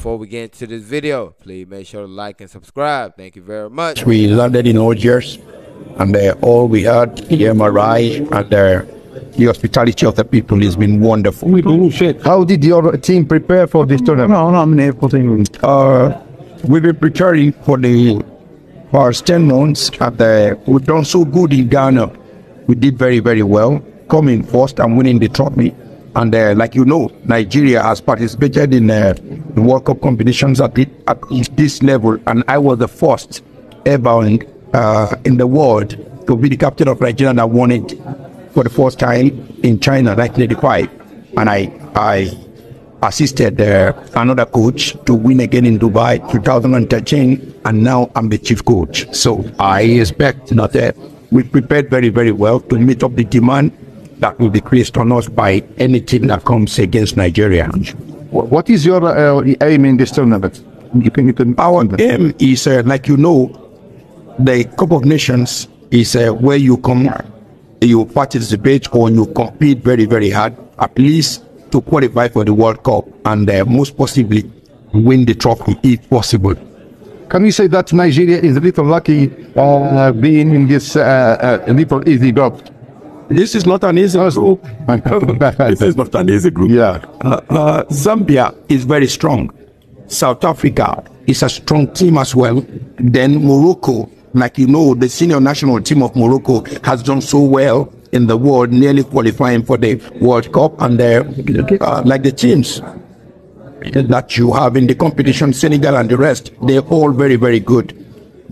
Before we get into this video, please make sure to like and subscribe. Thank you very much. We landed in Algiers, and all we had, the MRI, and the hospitality of the people has been wonderful. How did your team prepare for this tournament? We've been preparing for the past 10 months, and we've done so good in Ghana. We did very, very well, coming first and winning the trophy. And like you know, Nigeria has participated in the World Cup competitions at this level, and I was the first ever in the world to be the captain of Nigeria that won it for the first time in China, 1985. And I assisted another coach to win again in Dubai, 2013, and now I'm the chief coach. So I expect that we prepared very, very well to meet up the demand that will be placed on us by any team that comes against Nigeria. What is your aim in this tournament? Our aim is, like you know, the Cup of Nations is where you come, you participate or you compete very, very hard, at least to qualify for the World Cup and most possibly win the trophy if possible. Can we say that Nigeria is a little lucky on being in this little easy group? This is not an easy group. This is not an easy group. Yeah. Zambia is very strong. South Africa is a strong team as well. Then Morocco, like you know, the senior national team of Morocco has done so well in the world, nearly qualifying for the World Cup. And like the teams that you have in the competition, Senegal and the rest, they're all very, very good.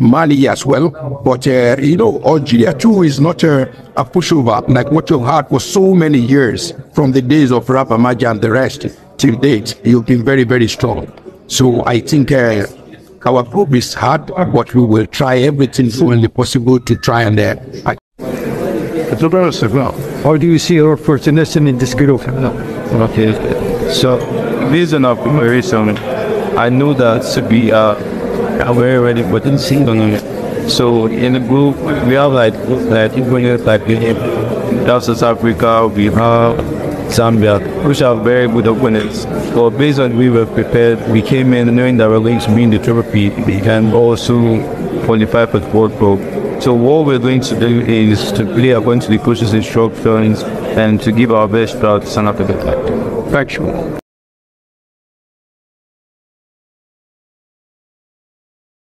Mali as well, but you know, Algeria too is not a pushover like what you've had for so many years, from the days of Rafa Maja and the rest till date. You've been very, very strong. So I think our group is hard, but we will try everything humanly possible to try and How do you see your opportunity in this group? Okay, so based on our preparation, I know that to be I'm very ready for the season. So in the group, we have like South Africa, we have Zambia, which are very good opponents. So based on we were prepared, we came in knowing that we're going to win the trophy and also qualify for the World Cup. So what we're going to do is to play according to the coach's instructions and to give our best shot to South Africa. Factual.